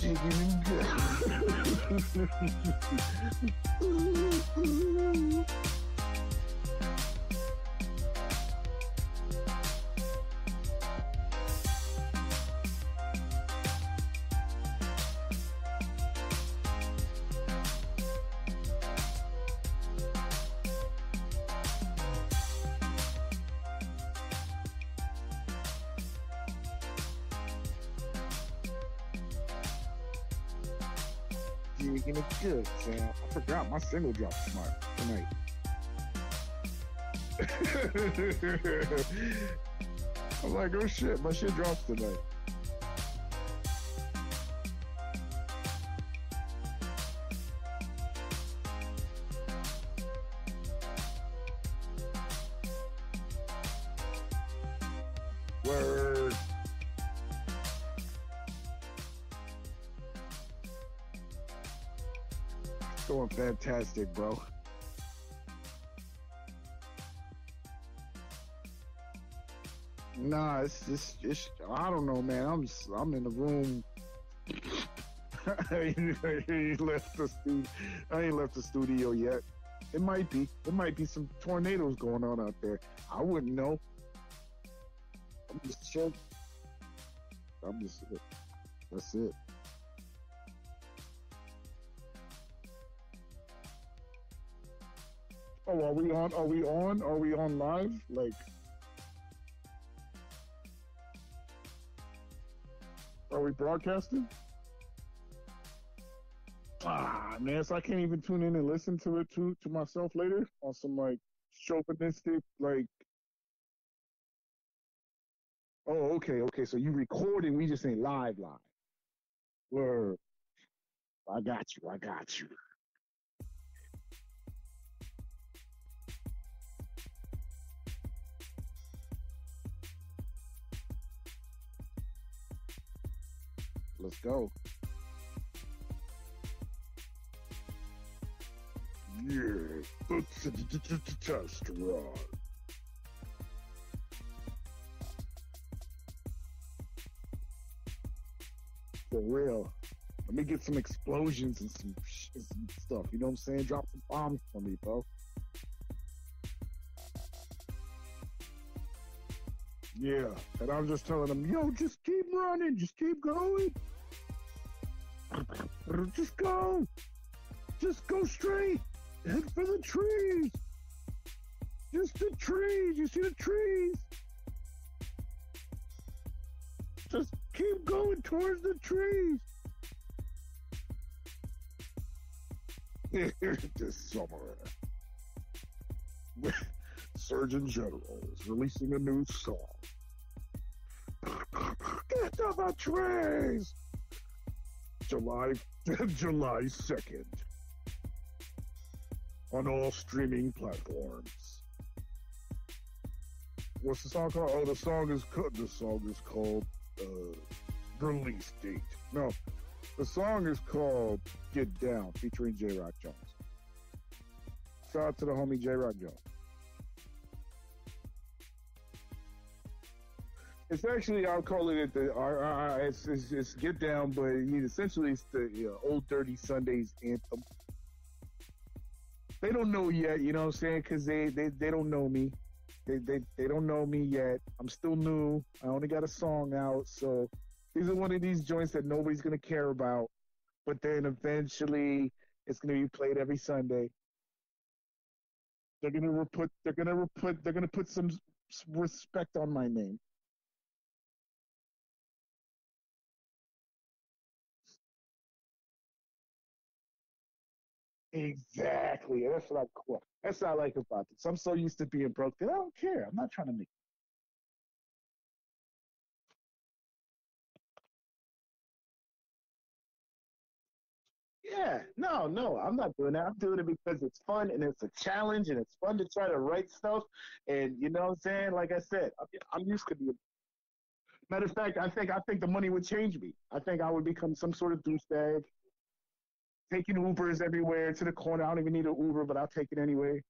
chicken and good. Good, so I forgot my single drop tonight. I'm like, oh shit, my shit drops tonight. Fantastic, bro. Nah, it's I don't know, man. I'm in the room. I ain't left the studio yet. It might be some tornadoes going on out there. I wouldn't know. I'm just chilling. That's it. Oh, are we on? Are we on live? Like, are we broadcasting? Ah, man, so I can't even tune in and listen to it to myself later on some like chauvinistic like. Oh, okay. So you recording? We just ain't live. Word. I got you. Let's go. Yeah, that's a test run. For real. Let me get some explosions and some stuff. You know what I'm saying? Drop some bombs for me, bro. Yeah, and I'm just telling them, yo, just keep running, just keep going. Just go straight. Head for the trees. Just the trees. You see the trees? Just keep going towards the trees. This summer, Surgeon General is releasing a new song. Get on the trees. July 2nd on all streaming platforms. What's the song called? Oh, the song is called Release Date. No, the song is called Get Down, featuring J-Rock Jones. Shout out to the homie J-Rock Jones. It's actually, I'll call it the it's Get Down, but essentially it's the Old Dirty Sunday's anthem. They don't know yet, you know what I'm saying? Because they don't know me. They don't know me yet. I'm still new. I only got a song out, so these are one of these joints that nobody's going to care about. But then eventually it's going to be played every Sunday. They're going to put some respect on my name. Exactly. That's what that's what I like about this. I'm so used to being broke that I don't care. I'm not trying to make it. Yeah, no, I'm not doing that. I'm doing it because it's fun and it's a challenge and it's fun to try to write stuff. And you know what I'm saying? Like I said, I'm used to being. Matter of fact, I think the money would change me. I think I would become some sort of douchebag. Taking Ubers everywhere to the corner. I don't even need an Uber, but I'll take it anyway.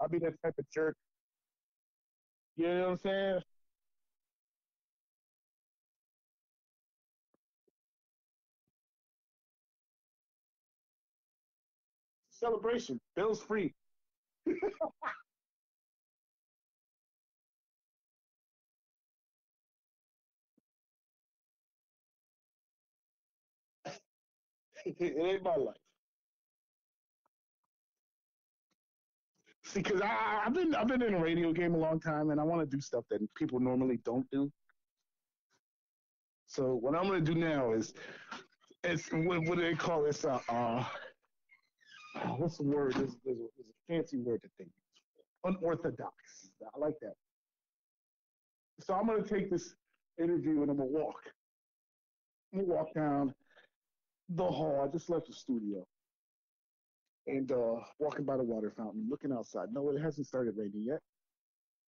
I'll be that type of jerk. You know what I'm saying? celebration. Bills free. It ain't my life. See, because I've been in a radio game a long time, and I want to do stuff that people normally don't do. So what I'm going to do now is, what do they call this? What's the word? There's a fancy word that they use. Unorthodox. I like that. So I'm going to take this interview and I'm going to walk. I'm going to walk down the hall. I just left the studio. And walking by the water fountain, looking outside. No, it hasn't started raining yet.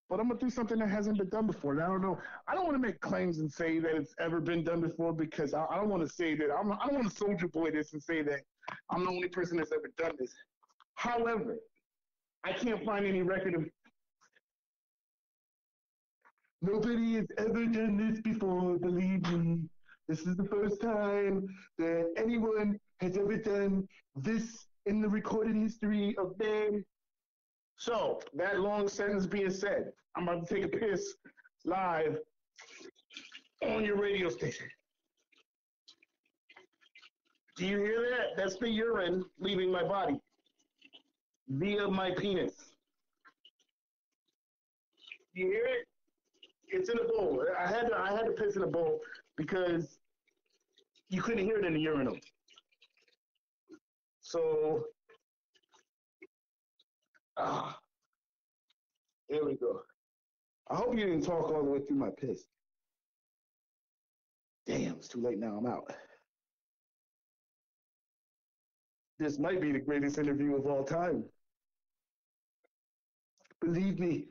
But I'm going to do something that hasn't been done before. And I don't know. I don't want to make claims and say that it's ever been done before because I don't want to say that. I don't want to soldier boy this and say that I'm the only person that's ever done this. However, I can't find any record of nobody has ever done this before, believe me. This is the first time that anyone has ever done this in the recorded history of man. So, that long sentence being said, I'm about to take a piss live on your radio station. Do you hear that? That's the urine leaving my body via my penis. Do you hear it? It's in a bowl. I had to piss in a bowl because you couldn't hear it in the urinal. So, here we go. I hope you didn't talk all the way through my piss. Damn, it's too late now. I'm out. This might be the greatest interview of all time. Believe me.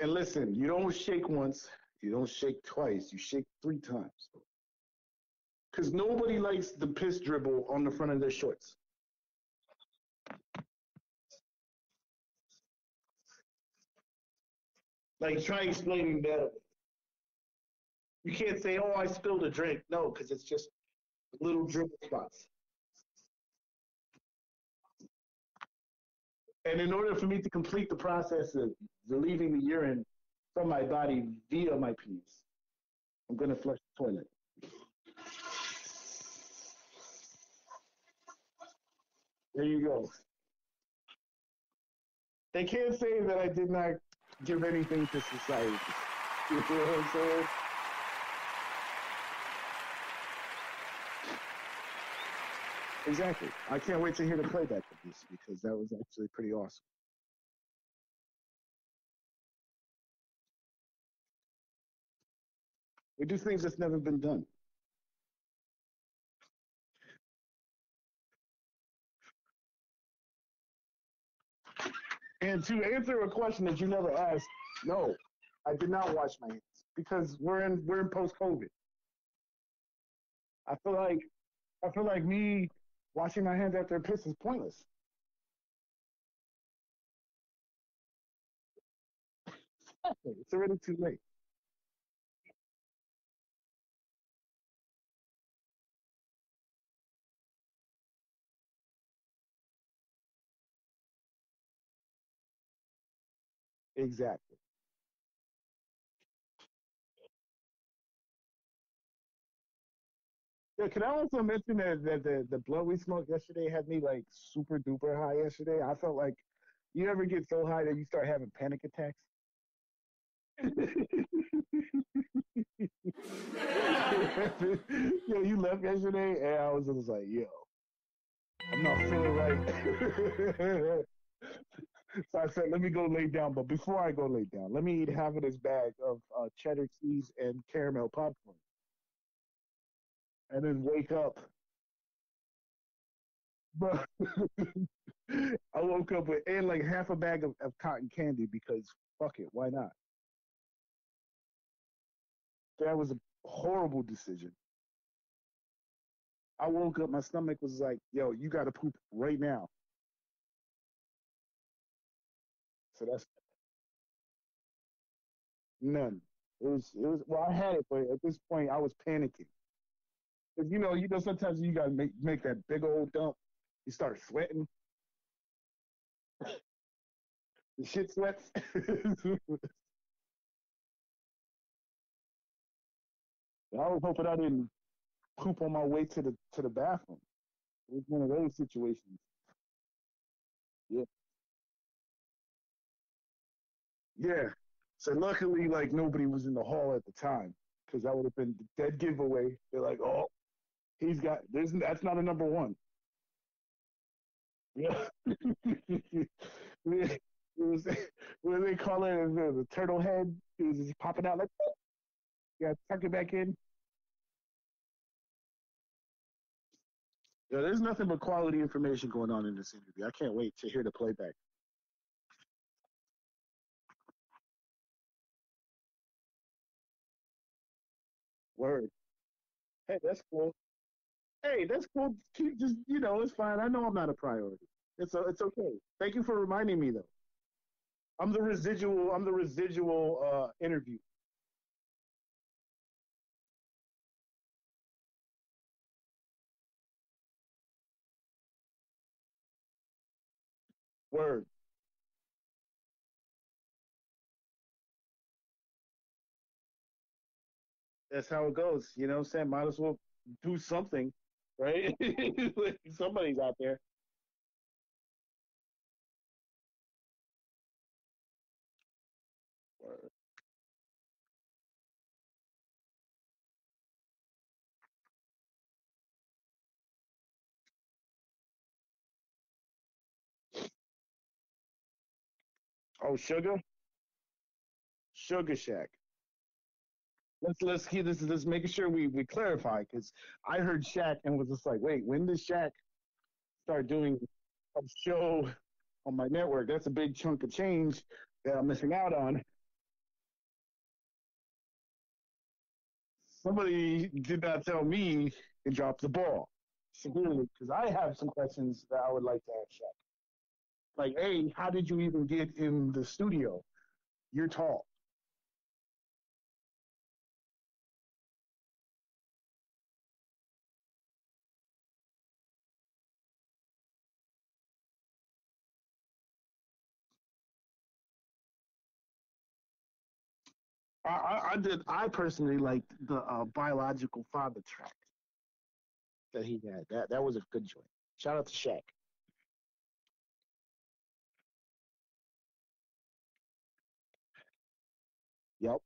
And listen, you don't shake once, you don't shake twice, you shake three times. Because nobody likes the piss dribble on the front of their shorts. Like, try explaining that. You can't say, oh, I spilled a drink. No, because it's just little dribble spots. And in order for me to complete the process of relieving the urine from my body via my penis, I'm going to flush the toilet. There you go. They can't say that I did not give anything to society. You feel what I'm saying? Exactly. I can't wait to hear the playback of this because that was actually pretty awesome. We do things that's never been done. And to answer a question that you never asked, no, I did not wash my hands because we're in post-COVID. I feel like me washing my hands after a piss is pointless. It's already too late. Exactly. Yeah, can I also mention that the blood we smoked yesterday had me like super duper high yesterday? I felt like you ever get so high that you start having panic attacks? Yeah, you left yesterday and I was just like, yo, I'm not feeling right. So I said, let me go lay down. But before I go lay down, let me eat half of this bag of cheddar cheese and caramel popcorn. And then wake up. But I woke up with and like half a bag of cotton candy because fuck it, why not? That was a horrible decision. I woke up, my stomach was like, yo, you got to poop right now. So that's none. It was well, I had it, but at this point I was panicking. Because, you know, sometimes you got to make that big old dump. You start sweating. The shit sweats. I was hoping I didn't poop on my way to the bathroom. It was one of those situations. Yeah. Yeah. So luckily, like, nobody was in the hall at the time, because that would have been the dead giveaway. They're like, oh, he's got this. That's not a number one. Yeah. It was, what do they call it? The turtle head. It was just popping out like, oh. Yeah, tuck it back in. Yo, there's nothing but quality information going on in this interview. I can't wait to hear the playback. Word. Hey, that's cool. Hey, that's cool. Keep just, it's fine. I know I'm not a priority. It's okay. Thank you for reminding me, though. I'm the residual interview. Word. That's how it goes. You know what I'm saying? Might as well do something, right? Somebody's out there. Word. Oh, Sugar Shack. Let's keep this. Let's make sure we clarify, because I heard Shaq and was just like, wait, when did Shaq start doing a show on my network? That's a big chunk of change that I'm missing out on. Somebody did not tell me and dropped the ball, severely, because I have some questions that I would like to ask Shaq. Like, hey, how did you even get in the studio? You're tall. I personally liked the biological father track that he had. That was a good joint. Shout out to Shaq. Yep.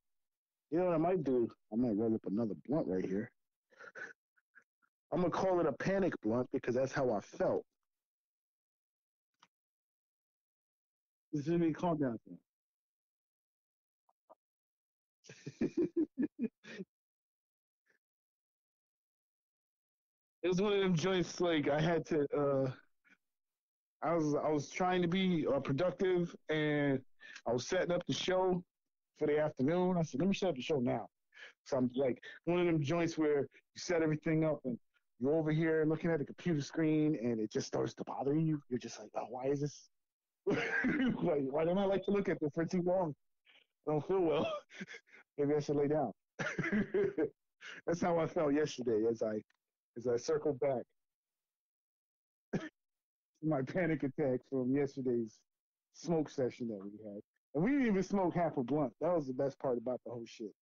You know what I might do? I might roll up another blunt right here. I'm going to call it a panic blunt, because that's how I felt. This is going to be calm down thing. It was one of them joints, like, I had to, I was trying to be productive, and I was setting up the show for the afternoon. I said, let me set up the show now. So I'm like one of them joints where you set everything up and you're over here looking at the computer screen and it just starts to bother you. You're just like, oh, why is this? Why don't I like to look at this for too long? I don't feel well. Maybe I should lay down. That's how I felt yesterday as I circled back to my panic attack from yesterday's smoke session that we had. And we didn't even smoke half a blunt. That was the best part about the whole shit.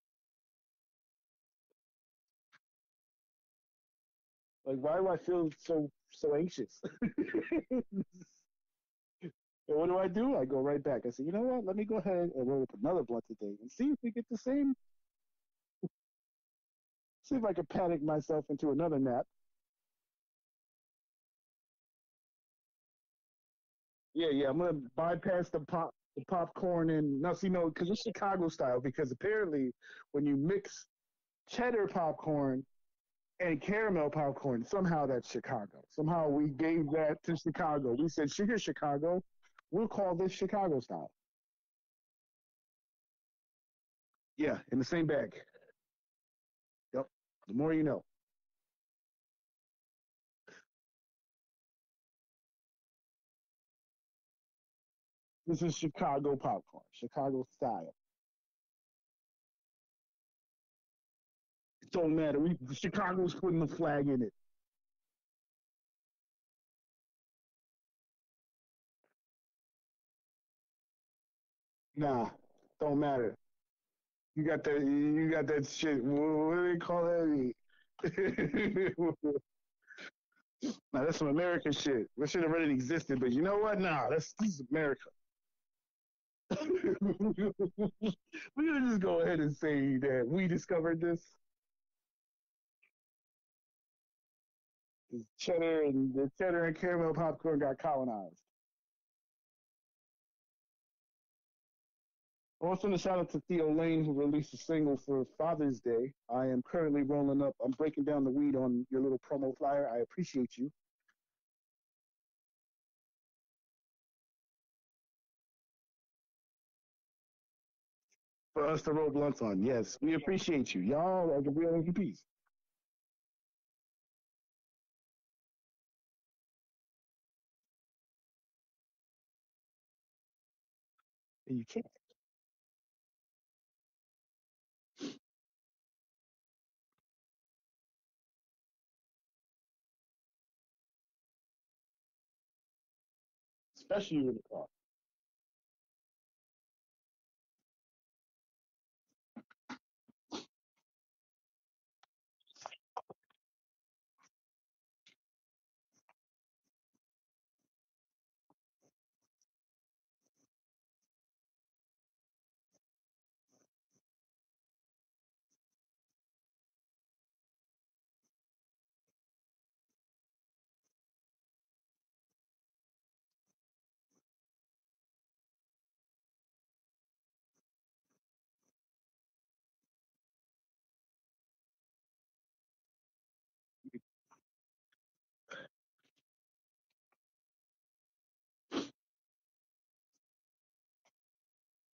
Like, why do I feel so anxious? And what do? I go right back. I say, you know what? Let me go ahead and roll up another blunt today and see if we get the same. See if I can panic myself into another nap. Yeah, I'm going to bypass the pop. The popcorn and no, see, no, because it's Chicago style. Because apparently, when you mix cheddar popcorn and caramel popcorn, somehow that's Chicago. Somehow we gave that to Chicago. We said, "Sugar Chicago, we'll call this Chicago style." Yeah, in the same bag. Yep, the more you know. This is Chicago popcorn, Chicago style. don't matter. Chicago's putting the flag in it. Nah, don't matter. You got that shit. What do they call that? Now that's some American shit. That should have already existed, but you know what? Nah, this is America. We gonna just go ahead and say that we discovered this. The cheddar and caramel popcorn got colonized. I want to send a shout out to Theo Lane, who released a single for Father's Day. I am currently rolling up. I'm breaking down the weed on your little promo flyer. I appreciate you. For us to roll blunts on. Yes, we appreciate you. Y'all are the real MVPs. And you can't. Especially with the car.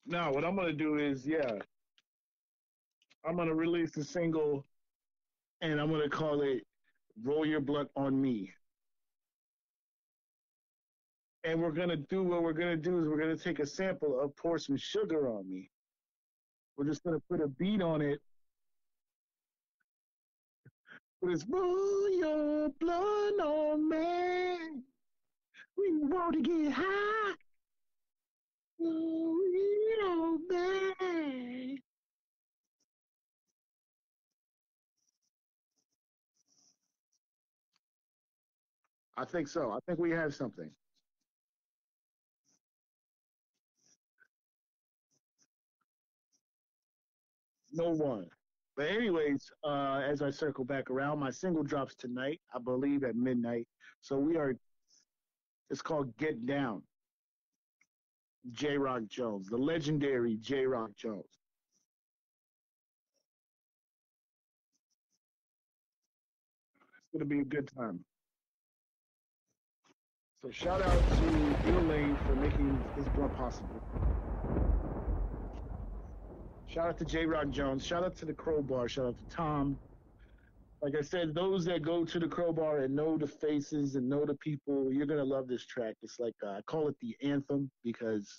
Now, what I'm going to do is, I'm going to release a single, and I'm going to call it Roll Your Blunt on Me. And we're going to take a sample of Pour Some Sugar on Me. We're just going to put a beat on it. But it's Roll Your Blunt on Me. We want to get high. Oh, man. I think so. I think we have something. No one. But anyways, as I circle back around, my single drops tonight, I believe at midnight. So it's called Get Down. J-Rock Jones, the legendary J-Rock Jones. It's going to be a good time. So shout out to Theo Lane for making this blunt possible. Shout out to J-Rock Jones. Shout out to the Crowbar. Shout out to Tom. Like I said, those that go to the Crowbar and know the faces and know the people, you're going to love this track. It's like, I call it the anthem because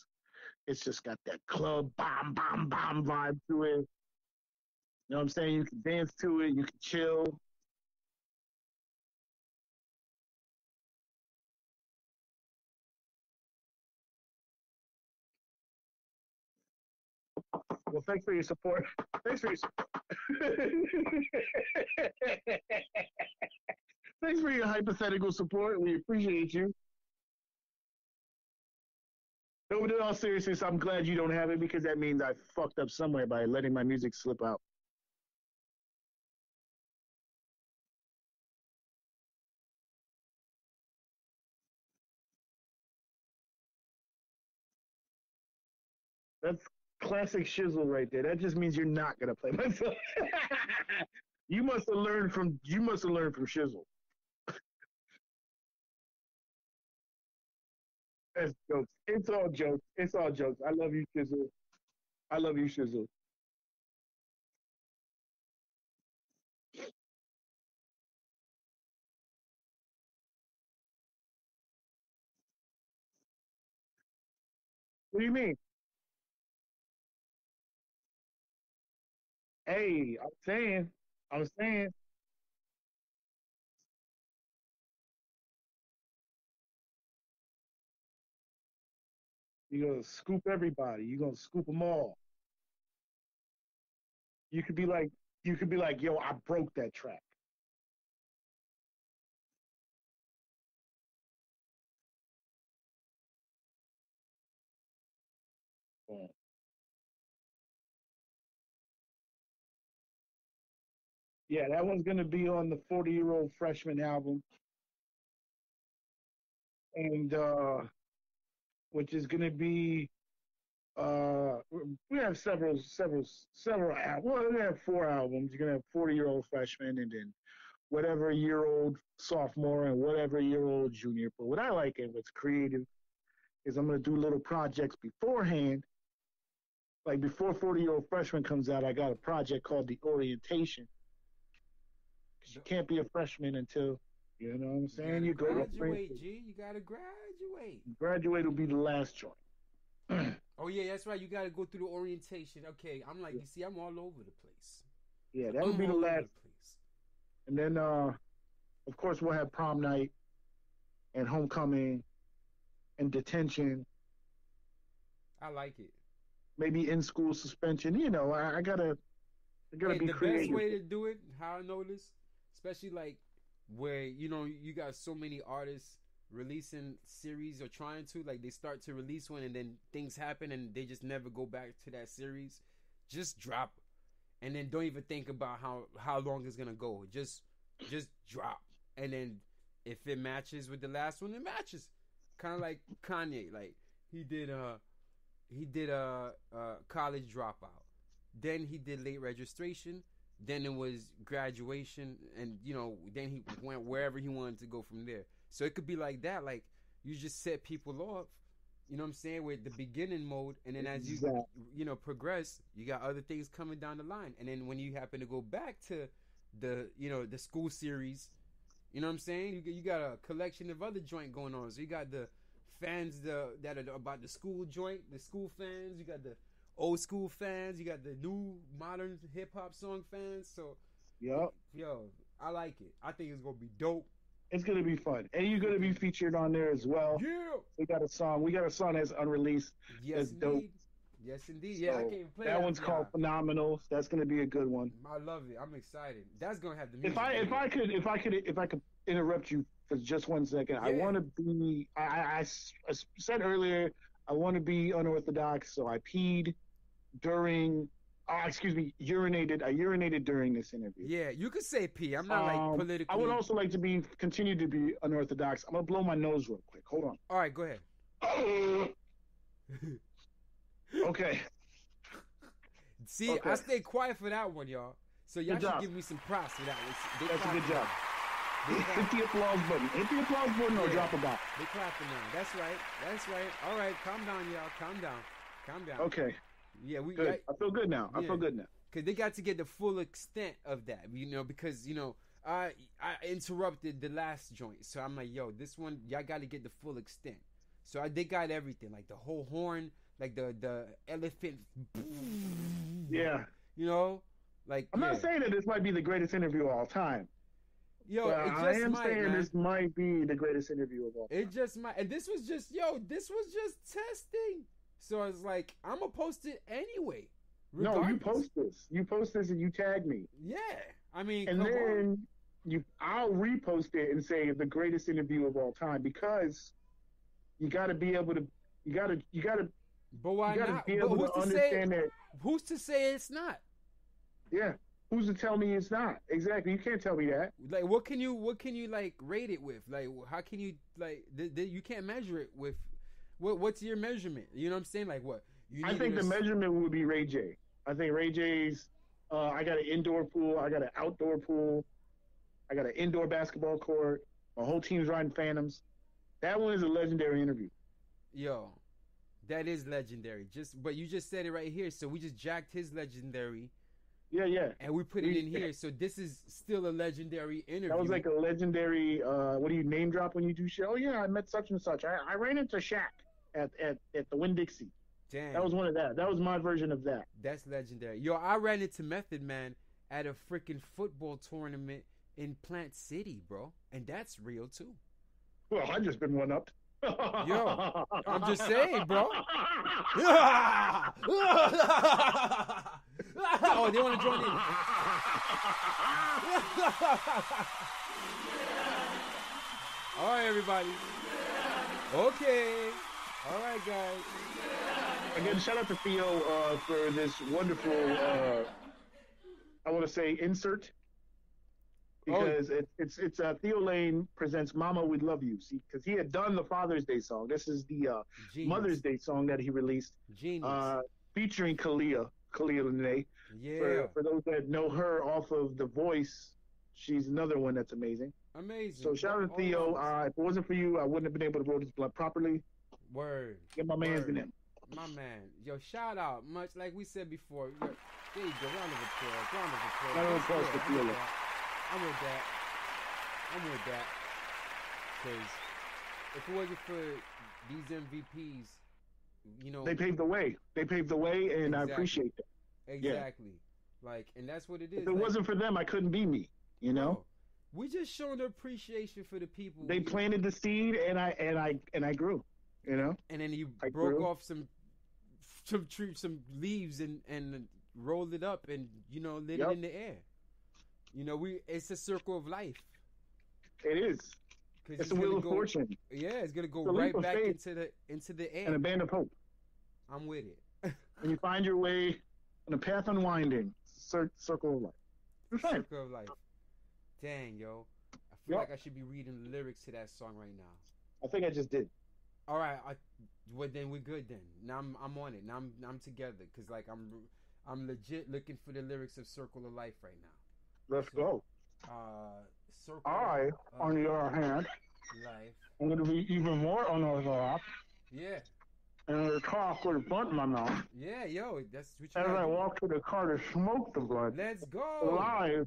it's just got that club bomb vibe to it. You know what I'm saying? You can dance to it. You can chill. Well, thanks for your support. Thanks for your hypothetical support. We appreciate you. No, but in all seriousness, I'm glad you don't have it because that means I fucked up somewhere by letting my music slip out. That's classic shizzle right there. That just means you're not gonna play myself. You must have learned from shizzle. That's jokes. It's all jokes. It's all jokes. I love you, shizzle. I love you, shizzle. What do you mean? Hey, I'm saying I'm saying. You're going to scoop everybody. You're going to scoop them all. You could be like, yo, I broke that track. Boom. Yeah, that one's going to be on the 40-Year-Old Freshman album. And, which is going to be, we have several. Well, we have 4 albums. You're going to have 40-Year-Old Freshman, and then whatever year old sophomore, and whatever year old junior. But what I like and what's creative is I'm going to do little projects beforehand. Like before 40-Year-Old Freshman comes out, I got a project called The Orientation. Because you can't be a freshman until. You know what I'm saying? You go graduate, G. You gotta graduate. Graduate will be the last joint. Oh yeah, that's right. You gotta go through the orientation. Okay, I'm like, yeah. You see, I'm all over the place. Yeah, that would be the last place. And then, of course, we'll have prom night, and homecoming, and detention. I like it. Maybe in school suspension. You know, I gotta be creative. The best way to do it, how I know this, especially like. Where, you know, you got so many artists releasing series or trying to, like, they start to release one and then things happen and they just never go back to that series. Just drop. And then don't even think about how long it's going to go. Just drop. And then if it matches with the last one, it matches. Kind of like Kanye. Like, he did a College Dropout. Then he did Late Registration. Then it was Graduation, and, you know, then he went wherever he wanted to go from there. So it could be like that. Like, you just set people off, you know what I'm saying, with the beginning mode. And then as you progress, you got other things coming down the line. And then when you happen to go back to the, you know, the school series, you know what I'm saying, you got a collection of other joint going on. So you got the fans that are about the school joint, the school fans. You got the old school fans, you got the new modern hip hop song fans, so yep. Yo, I like it. I think it's gonna be dope. It's gonna be fun, and you're gonna be featured on there as well. Yeah, we got a song that's unreleased. Yes, that's indeed. Dope. Yes, indeed. So yeah, I can't even play that one's called Phenomenal. That's gonna be a good one. I love it. I'm excited. That's gonna have the music. If I could interrupt you for just 1 second, yeah. I want to be. I said earlier I want to be unorthodox, so I peed. I urinated during this interview. Yeah, you could say pee. I'm not like political. I would also like to continue to be unorthodox. I'm gonna blow my nose real quick. Hold on. All right, go ahead. Okay. See, okay. I stayed quiet for that one, y'all. So y'all should give me some props for that one. That's a good job. Hit the applause button. Or drop a box. They clapping now. That's right. All right, calm down, y'all. Calm down. Okay. Yeah, we. Good. I feel good now. Yeah. Because they got to get the full extent of that, you know, because, you know, I interrupted the last joint. So I'm like, yo, this one, y'all got to get the full extent. So they got everything, like the whole horn, like the elephant. Yeah. You know, like. I'm not saying that this might be the greatest interview of all time. Yo, well, this might be the greatest interview of all time. It just might. And this was just testing. So I was like, I'm going to post it anyway. Regardless. No, you post this. You post this and you tag me. Yeah. I mean, and then I'll repost it and say the greatest interview of all time, because you got to be able to, you got to, but why not? But who's to understand say, that. Who's to say it's not? Yeah. Who's to tell me it's not? Exactly. You can't tell me that. Like, what can you like rate it with? Like, how can you like? You can't measure it with. What's your measurement? You know what I'm saying? Like what? I think the measurement would be Ray J. I think Ray J's. I got an indoor pool. I got an outdoor pool. I got an indoor basketball court. My whole team's riding Phantoms. That one is a legendary interview. Yo, that is legendary. But you just said it right here. So we just jacked his legendary. Yeah. And we put it in here, so this is still a legendary interview. That was like a legendary, what do you name drop when you do shit? Oh, yeah, I met such and such. I ran into Shaq at the Winn-Dixie. Damn. That was one of that. That was my version of that. That's legendary. Yo, I ran into Method Man at a freaking football tournament in Plant City, bro. And that's real, too. Well, I just been one up. Yo, I'm just saying, bro. Oh, they want to join in. All right, everybody. Okay. All right, guys. Again, shout out to Theo for this wonderful, I want to say, insert. Because it's Theo Lane presents Mama We Love You. See, because he had done the Father's Day song. This is the Mother's Day song that he released. Genius. Featuring Kalia Lene. Yeah. For those that know her off of The Voice, she's another one that's amazing. Amazing. So shout out to Theo. If it wasn't for you, I wouldn't have been able to roll this blood properly. Word. Get my man's in him. My man. Yo, shout out. Much like we said before. Yo, there you go. Round of applause. Round of applause. Round of applause to Theo Lane. I'm with that. I'm with that. Because if it wasn't for these MVPs, you know... They paved the way. They paved the way, and exactly. I appreciate that. Exactly. Yeah. Like, and that's what it is. If it wasn't for them, I couldn't be me, you know? We just showing appreciation for the people. They planted the seed, and I grew, you know? And then you broke off some leaves and rolled it up and, you know, lit it in the air. You know, it's a circle of life. It is. It's a wheel of fortune. Yeah, it's gonna go right back into the air. And a band of hope. I'm with it. And you find your way on a path unwinding. Circle of life. You're fine. Circle of life. Dang, yo, I feel like I should be reading the lyrics to that song right now. I think I just did. All right. Well, then we're good. Then now I'm on it. Now I'm together because like I'm legit looking for the lyrics of Circle of Life right now. Let's go. I, on the other hand, I'm going to be even more on the other half. Yeah. And I'm going to cough with a blunt in my mouth. Yeah, yo, that's what you As I walk to the car to smoke the blunt. Let's go.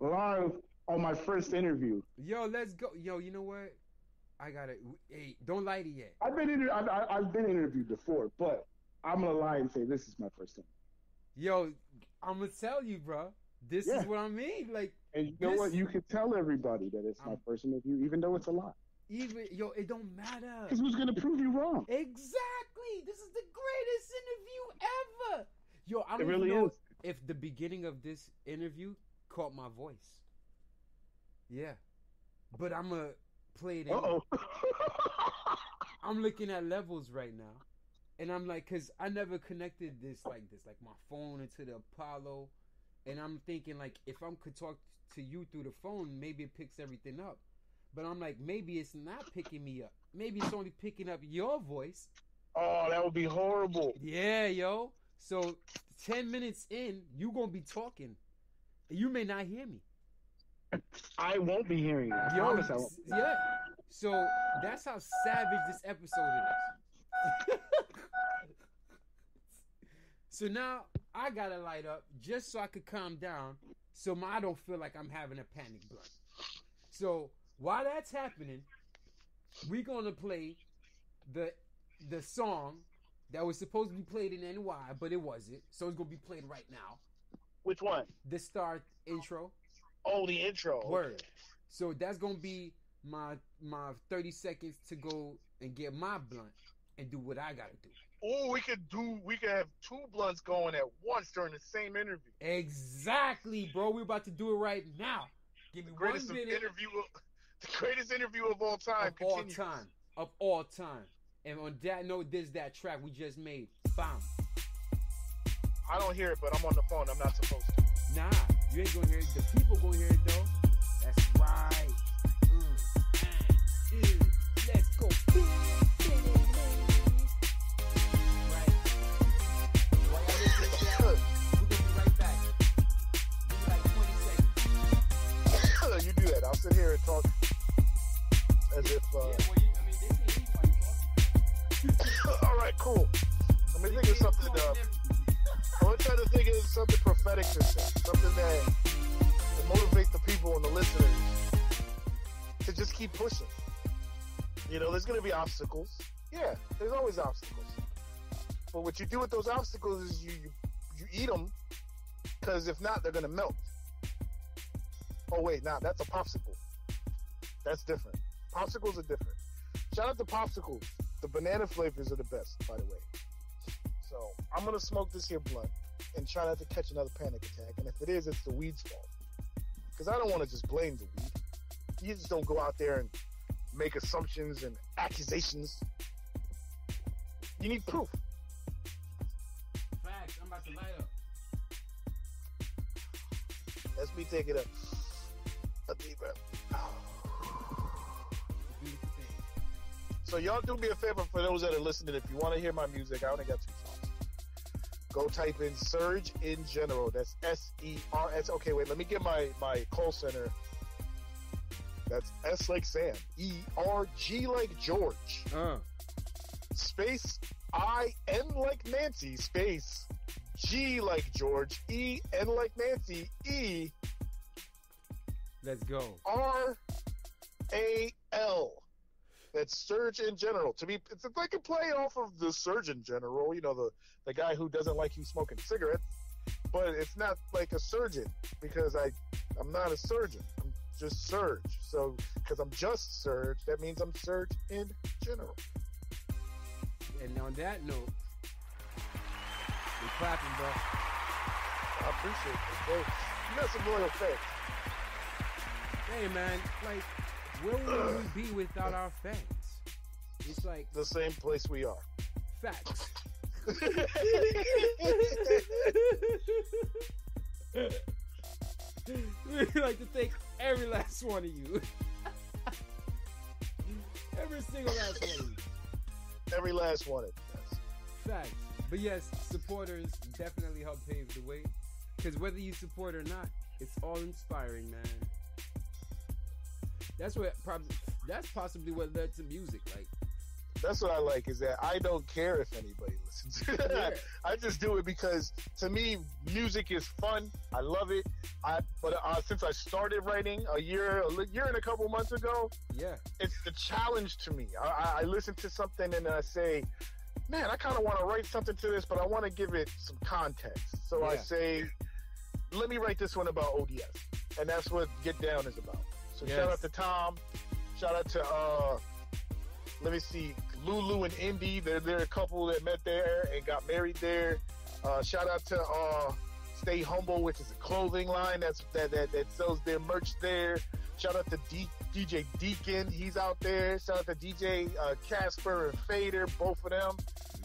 Live on my first interview. Yo, let's go. Yo, you know what? I got to, hey, don't lie to you yet. I've been interviewed before, but I'm going to lie and say this is my first interview. Yo, I'm going to tell you, bro. This is what I mean, like. And you know what? You can tell everybody that it's my first interview, even though it's a lie. Even it don't matter. Because who's gonna prove you wrong? Exactly. This is the greatest interview ever. Yo, I don't really know if the beginning of this interview caught my voice. Yeah, but I'm gonna play it. Uh-oh. I'm looking at levels right now, and I'm like, cause I never connected this like this, like my phone into the Apollo. And I'm thinking, like, if I could talk to you through the phone, maybe it picks everything up. But I'm like, maybe it's not picking me up. Maybe it's only picking up your voice. Oh, that would be horrible. Yeah, yo. So 10 minutes in, you going to be talking. You may not hear me. I won't be hearing you. I promise I won't. Yeah. So that's how savage this episode is. So now I gotta light up just so I could calm down, so I don't feel like I'm having a panic blunt. So while that's happening, we're gonna play the song that was supposed to be played in NY, but it wasn't. So it's gonna be played right now. Which one? The Star intro. Oh, the intro. Word. Okay. So that's gonna be my 30 seconds to go and get my blunt and do what I gotta do. Oh, we could have two blunts going at once during the same interview. Exactly, bro. We're about to do it right now. Give me the greatest 1 minute. The greatest interview of all time. Of continues. All time. Of all time. And on that note, there's that track we just made. Bam. I don't hear it, but I'm on the phone. I'm not supposed to. Nah, you ain't gonna hear it. The people gonna hear it though. That's right. Let's go. I'll sit here and talk as if. All right, cool. Let me think of something. I want to try to think of something prophetic to say, something that motivates the people and the listeners to just keep pushing. You know, there's going to be obstacles. Yeah, there's always obstacles. But what you do with those obstacles is you eat them Because if not, they're going to melt. Oh, wait, nah, that's a popsicle. That's different. Popsicles are different. Shout out to popsicles. The banana flavors are the best, by the way. So I'm going to smoke this here blunt and try not to catch another panic attack. And if it is, it's the weed's fault. Because I don't want to just blame the weed. You just don't go out there and make assumptions and accusations. You need proof. Facts. I'm about to light up. Let's me take it up. A deep breath. So y'all do me a favor, for those that are listening, if you want to hear my music, I only got 2 songs. Go type in Surge In General. That's S-E-R-S. Okay, wait, let me get my call center. That's S like Sam. E-R-G like George. Space I-N like Nancy. Space G like George. E-N like Nancy. E. Let's go. R-A-L. That's Surge In General. To me, it's like a play off of the Surgeon General, you know, the guy who doesn't like you smoking cigarettes. But it's not like a surgeon, because I'm not a surgeon. I'm just Surge. So, because I'm just Surge, that means I'm Surge In General. And on that note, we're clapping, bro. I appreciate this, bro. You got some loyal fans. Hey, man, like, where would we be without our fans? It's like the same place we are. Facts. We'd like to thank every last one of you. Every single last one of you. Every last one of us. Facts. But yes, supporters definitely help pave the way. Because whether you support or not, it's all inspiring, man. That's possibly what led to music. Like, that's what I like, is that I don't care if anybody listens. Yeah. I just do it because, to me, music is fun. I love it. But since I started writing a year and a couple months ago, yeah, it's the challenge to me. I listen to something and I say, man, I kind of want to write something to this, but I want to give it some context. So yeah. I say, let me write this one about ODS. And that's what Get Down is about. So yes. Shout out to Tom. Shout out to, Lulu and Indy. They're a couple that met there and got married there. Shout out to Stay Humble, which is a clothing line that sells their merch there. Shout out to DJ Deacon. He's out there. Shout out to DJ Casper and Fader, both of them.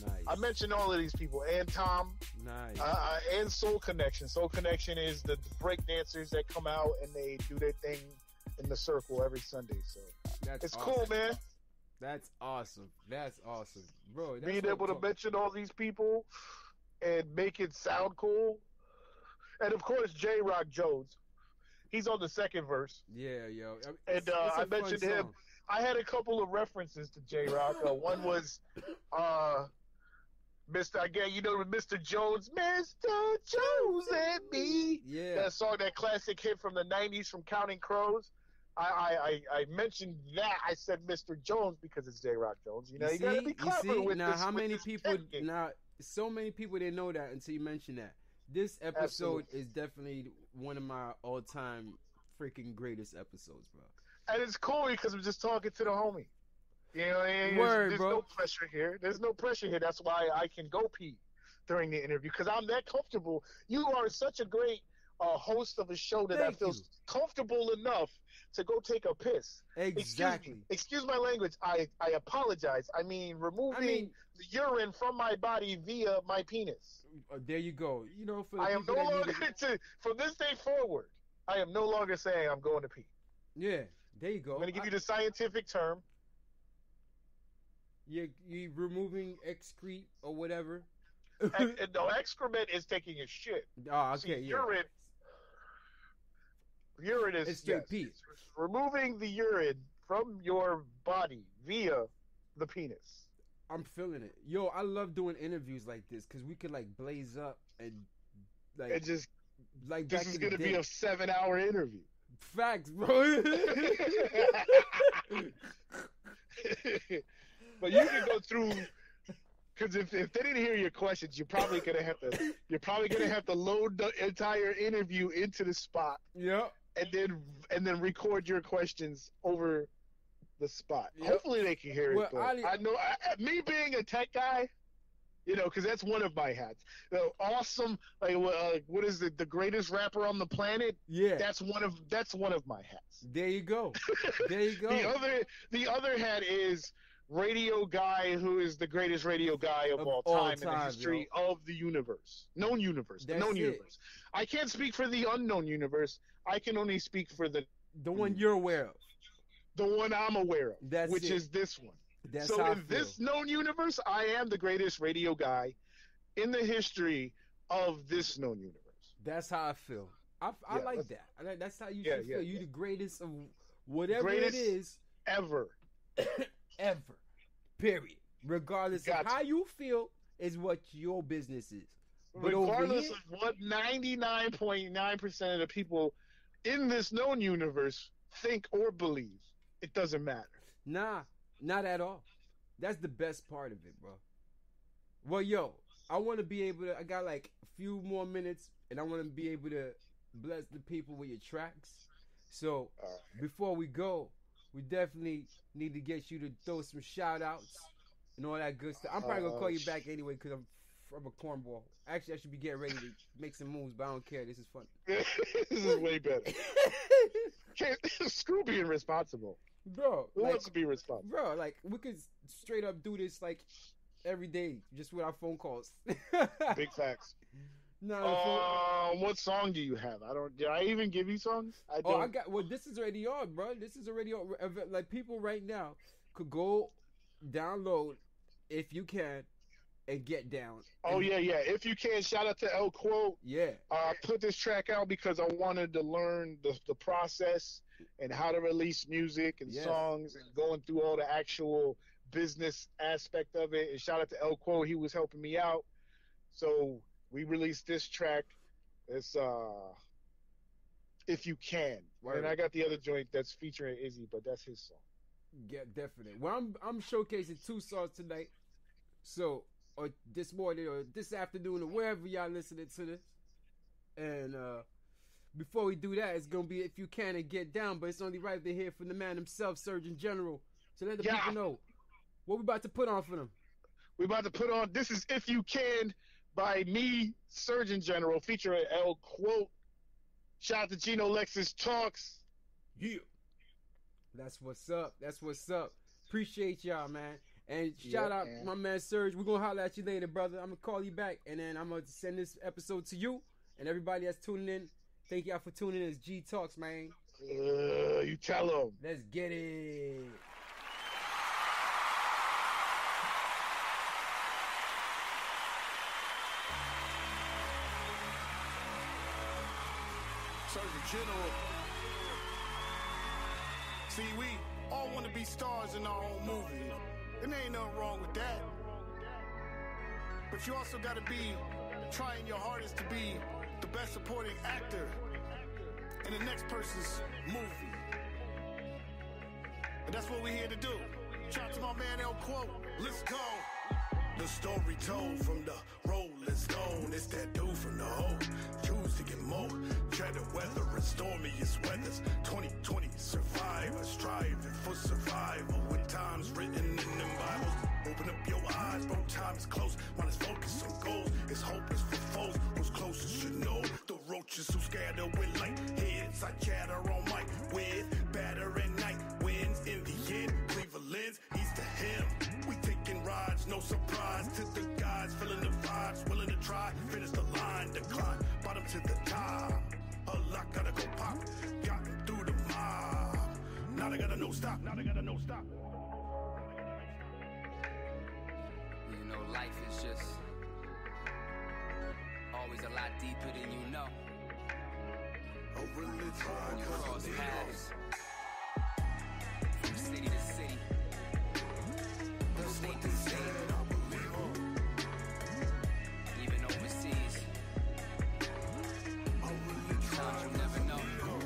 Nice. I mentioned all of these people, and Tom. Nice. And Soul Connection. Soul Connection is the break dancers that come out and they do their thing in the circle every Sunday. So it's awesome. Cool, man. That's awesome. That's awesome, bro. Being able to mention all these people and make it sound cool. And of course, J-Rock Jones. He's on the second verse. Yeah, yo. And I mentioned him. I had a couple of references to J-Rock. One was Mr. Jones. Mr. Jones and me. Yeah. That song, that classic hit from the 90s from Counting Crows. I mentioned that. I said Mr. Jones because it's J-Rock Jones. You know, you gotta be clever with now. How many people? Now, so many people didn't know that until you mentioned that. This episode is definitely one of my all-time freaking greatest episodes, bro. And it's cool because I'm just talking to the homie. You know, there's no pressure here. There's no pressure here. That's why I can go pee during the interview, because I'm that comfortable. You are such a great host of a show that I feel comfortable enough to go take a piss. Exactly. Excuse my language. I apologize. I mean, removing the urine from my body via my penis. There you go. You know, from this day forward, I am no longer saying I'm going to pee. Yeah, there you go. I'm going to give you the scientific term. You're removing excrete or whatever. No, excrement is taking a shit. Oh, okay. See, urine is it's removing the urine from your body via the penis. I'm feeling it. Yo, I love doing interviews like this because we could like blaze up and like it just like this is gonna be a 7-hour interview. Facts, bro. But you can go through Because if they didn't hear your questions, you're probably gonna have to load the entire interview into the spot. Yep. And then record your questions over the spot. Yep. Hopefully they can hear it. But I know me being a tech guy, you know, because that's one of my hats. You know, awesome, like what is it? The greatest rapper on the planet. Yeah. That's one of my hats. There you go. There you go. The other hat is radio guy who is the greatest radio guy of all time in the history of the universe. Known universe. The known universe. I can't speak for the unknown universe. I can only speak for the one you're aware of. The one I'm aware of. That's which it. Is this one. That's so how in I feel. This known universe, I am the greatest radio guy in the history of this known universe. That's how I feel. I like that. That's how you should feel. You're the greatest of whatever greatest it is. Ever. Ever, period. Regardless of how you feel is what your business is. But regardless of what 99.9% of the people in this known universe think or believe, it doesn't matter. Nah, not at all. That's the best part of it, bro. Well, yo, I want to be able to, I got like a few more minutes, and I want to be able to bless the people with your tracks. So before we go, we definitely need to get you to throw some shout-outs and all that good stuff. I'm probably going to call you back anyway because I'm a cornball. Actually, I should be getting ready to make some moves, but I don't care. This is funny. This is way better. Screw being responsible. Bro. Who wants to be responsible? Bro, like, we could straight up do this, like, every day just with our phone calls. Big facts. No. What song do you have? Did I even give you songs? I don't. Oh, I got. Well, this is already on, bro. This is already on. Like, people right now could go download if you can and Get Down. Oh yeah. If you can, shout out to L. Quote. Yeah. Put this track out because I wanted to learn the process and how to release music and songs and going through all the actual business aspect of it. And shout out to L. Quote. He was helping me out. So. We released this track. It's If You Can. Right. And I got the other joint that's featuring Izzy, but that's his song. Yeah, definitely. Well, I'm showcasing two songs tonight. So, or this morning or this afternoon or wherever y'all listening to this. And before we do that, it's going to be If You Can and Get Down, but it's only right to hear from the man himself, Surgeon General. So let the people know what we about to put on for them. We about to put on This Is If You Can by me, Surgeon General, featuring L. Quote. Shout out to Genolexis Talks. Yeah. That's what's up. That's what's up. Appreciate y'all, man. And shout out my man Surge. We're going to holler at you later, brother. I'm going to call you back, and then I'm going to send this episode to you and everybody that's tuning in. Thank y'all for tuning in. It's G Talks, man. You tell them. Let's get it. Surgeon General. See, we all want to be stars in our own movie, and there ain't nothing wrong with that. But you also got to be trying your hardest to be the best supporting actor in the next person's movie. And that's what we're here to do. Shout out to my man L. Quote. Let's go. The story told from the rolling stone. It's that dude from the hole. Choose to get more. Dread the weather and stormiest weathers. 2020 survivor striving for survival. With times written in them Bibles. Open up your eyes, bro. Time is close. Mind is focused on goals. It's hopeless for foes. Who's closest should know. The roaches who scatter with light heads. I chatter on mic with batter at night. Wins in the end. Cleveland's east to him. We take rides, no surprise to the guys, feeling the vibes, willing to try, finish the line, decline, bottom to the top, a lot gotta go pop, got them through the mob, now they gotta no stop, now they gotta no stop. You know life is just always a lot deeper than you know, really try you cross paths, from city to city. What they said, I believe her. Even overseas, I really tried. You never know,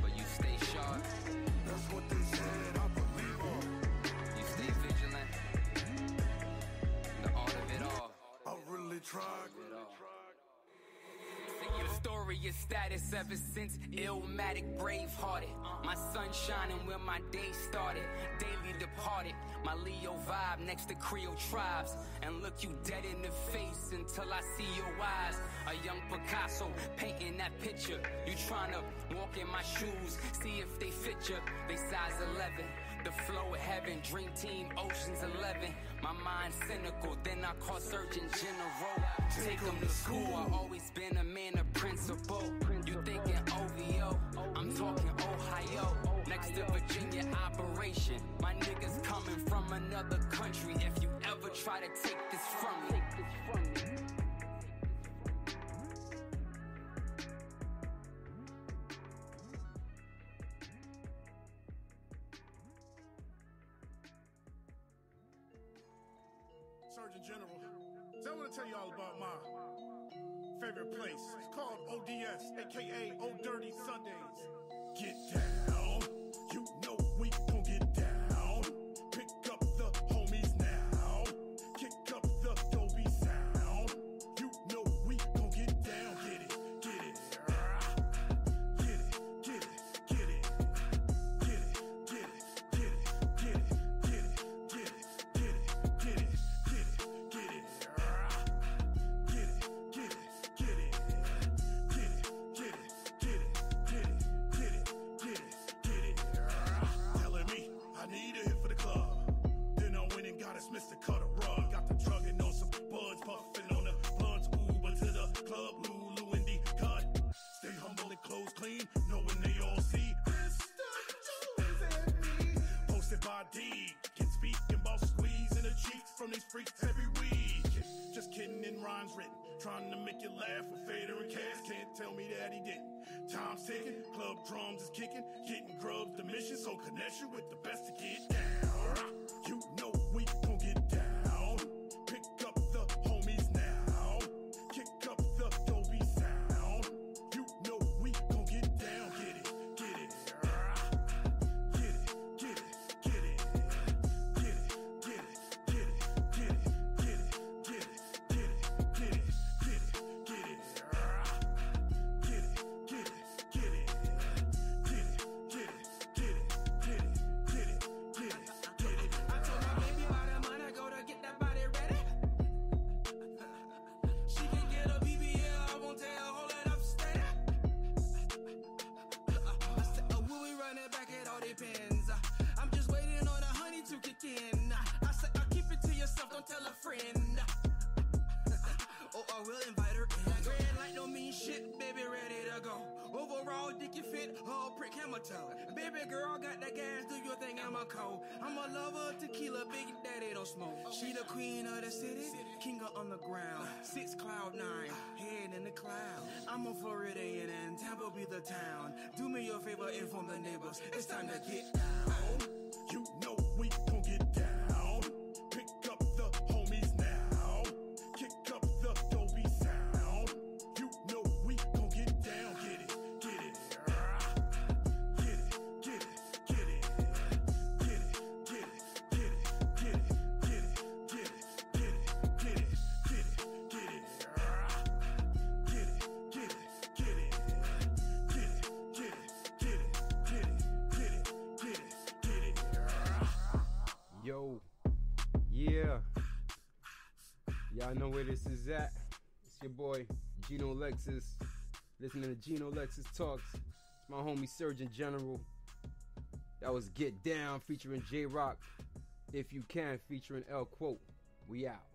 but you stay sharp. That's what they said, I believe her. You stay vigilant. truck. Your story, your status ever since Illmatic, Bravehearted. My sun shining where my day started. Daily departed. My Leo vibe next to Creole tribes. And look you dead in the face until I see your eyes. A young Picasso painting that picture. You tryna walk in my shoes, see if they fit you. They size 11. The flow of heaven, dream team, Ocean's 11. My mind cynical, then I call Surgeon General. Take him to school, I always been a man of principle. You thinking OVO, I'm talking Ohio. Next to Virginia operation, my niggas coming from another country. If you ever try to take this from me. Surgeon General, so I want to tell you all about my favorite place. It's called ODS, a.k.a. Old Dirty Sundays. Get down, you know we gon' get down. Pick up the homies now, kick up the Dolby sound. You know we gon' get down, get it, get it. Get it, get it, get it. Get it, get it, get it, get it, get it, get it, get it, get it. Mr. Cutter Rug, got the drug and on some buds, puffin' on the blunts, ooh, but to the club, Lulu and D cut. Stay humble and clothes clean, knowing they all see Mr. Jones and me. Posted by D, can speak about squeezing the cheeks from these freaks every week. Just kidding, in rhymes written, trying to make you laugh with Fader and Cass. Can't tell me that he didn't. Time's ticking, club drums is kicking, getting grubs the mission, so connection with the best to get down. You know we gon' get down. Pick up the homies now. Kick up the Dolby sound. You know we gon' get down. Get it, get it. Get it, get it, get it. Get it, get it, get it. Get it, get it, get it. Get it, get it, get it. Get it, get it, get it. Get it, get it, get it. Get it, get it, get it. Baby girl got that gas, do your thing, I'm a cold. I'm a lover, tequila, big daddy don't smoke. She the queen of the city, king of underground. 6'9", head in the clouds. I'm a Floridian and Tampa be the town. Do me your favor, inform the neighbors, it's time to get down. You know we gon' get down. Pick up the homies now. Kick up the Dolby sound. You know we gon' get down. Get it, get it. Y'all know where this is at. It's your boy Genolexis. Listening to Genolexis Talks. It's my homie Surgeon General. That was Get Down featuring J-Rock. If You Can featuring L. Quote. We out.